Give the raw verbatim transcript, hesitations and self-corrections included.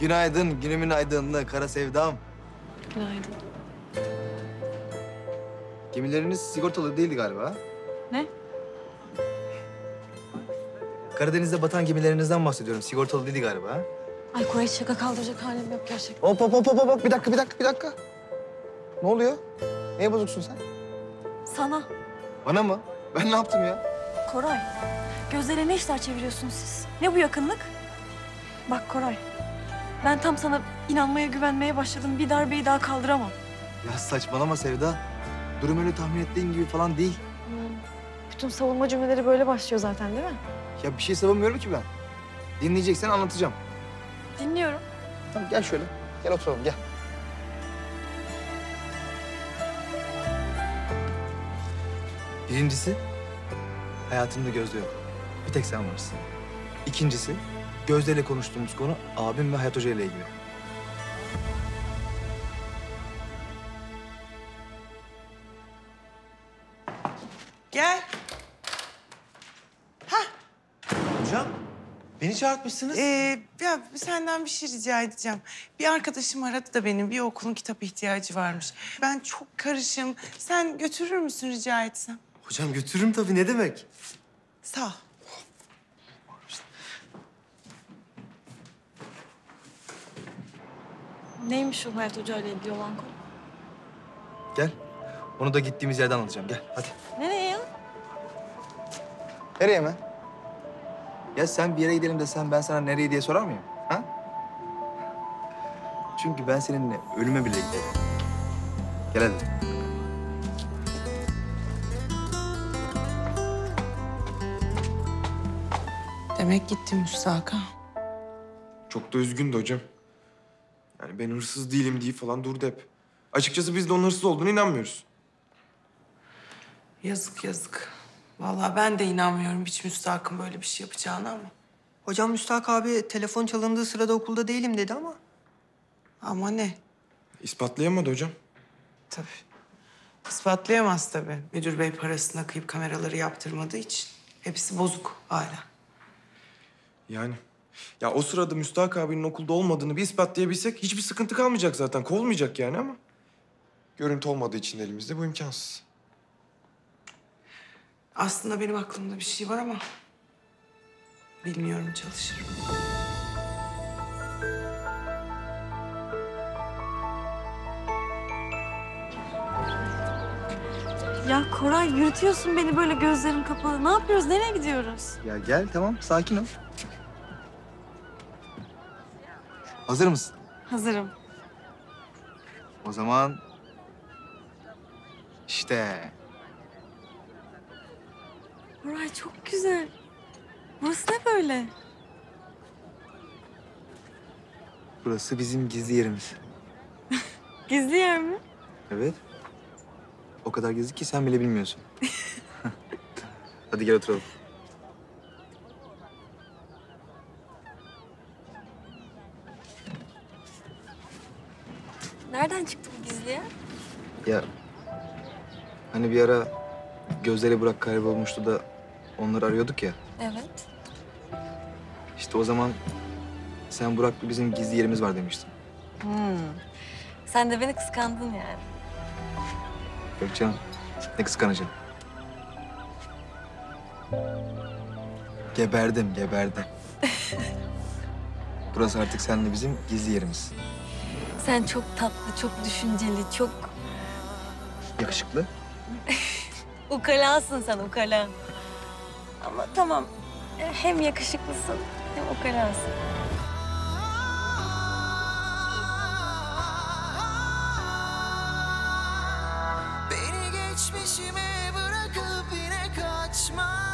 Günaydın, günümün aydınlığı Kara Sevdam. Günaydın. Gemileriniz sigortalı değildi galiba. Ne? Karadeniz'de batan gemilerinizden bahsediyorum. Sigortalı değildi galiba. Ay Koray, şaka kaldıracak halim yok gerçekten. Hop hop hop hop hop. Bir dakika, bir dakika, bir dakika. Ne oluyor? Neye bozuksun sen? Sana. Bana mı? Ben ne yaptım ya? Koray, Gözde'yle ne işler çeviriyorsunuz siz? Ne bu yakınlık? Bak Koray, ben tam sana inanmaya, güvenmeye başladım. Bir darbeyi daha kaldıramam. Ya saçmalama Sevda. Durum öyle tahmin ettiğin gibi falan değil. Hmm. Bütün savunma cümleleri böyle başlıyor zaten değil mi? Ya bir şey savunmuyorum ki ben. Dinleyeceksen anlatacağım. Dinliyorum. Tamam gel şöyle. Gel oturalım gel. Birincisi, hayatımda Gözde yok. Bir tek sen varsın. İkincisi, Gözde ile konuştuğumuz konu abim ve Hayat Hoca ile ilgili. Gel. Hah. Hocam, beni çağırtmışsınız. Ee, ya senden bir şey rica edeceğim. Bir arkadaşım aradı da benim, bir okulun kitap ihtiyacı varmış. Ben çok karışım. Sen götürür müsün rica etsem? Hocam götürürüm tabii, ne demek? Sağ ol. Neymiş o Hayat Hoca ile ilgili olan konu? Gel. Onu da gittiğimiz yerden alacağım. Gel hadi. Nereye ya? Nereye mi? Ya sen bir yere gidelim desen ben sana nereye diye sorar mıyım? Ha? Çünkü ben seninle ölüme bile giderim. Gel hadi. Demek gitti Müstahak'a. Çok da üzgündü hocam. Yani ben hırsız değilim diye falan durdu hep. Açıkçası biz de onun hırsız olduğuna inanmıyoruz. Yazık yazık. Vallahi ben de inanmıyorum hiç Müstahak'ın böyle bir şey yapacağına ama. Hocam Müstahak abi telefon çalındığı sırada okulda değilim dedi ama. Ama ne? İspatlayamadı hocam. Tabii. İspatlayamaz tabii. Müdür bey parasına kıyıp kameraları yaptırmadığı için. Hepsi bozuk hala. Yani. Ya o sırada Müstahak abinin okulda olmadığını bir ispatlayabilsek hiçbir sıkıntı kalmayacak zaten. Kovulmayacak yani ama. Görüntü olmadığı için elimizde bu imkansız. Aslında benim aklımda bir şey var ama bilmiyorum, çalışırım. Ya Koray, yürütüyorsun beni böyle gözlerim kapalı. Ne yapıyoruz, nereye gidiyoruz? Ya gel tamam, sakin ol. Hazır mısın? Hazırım. O zaman işte. Koray çok güzel. Burası ne böyle? Burası bizim gizli yerimiz. Gizli yer mi? Evet. O kadar gizli ki sen bile bilmiyorsun. Hadi gel oturalım. Nereden çıktı bu gizli yer? Ya hani bir ara Gözde ile Burak kaybolmuştu da onları arıyorduk ya. Evet. İşte o zaman sen Burak'la bizim gizli yerimiz var demiştin. Hmm. Sen de beni kıskandın yani. Yok canım, ne kıskanacağım. Geberdim, geberdim. Burası artık seninle bizim gizli yerimiz. Sen çok tatlı, çok düşünceli, çok... Yakışıklı. Ukalasın sen, ukala. Ama tamam, hem yakışıklısın hem ukalasın. Beni geçmişime bırakıp yine kaçma.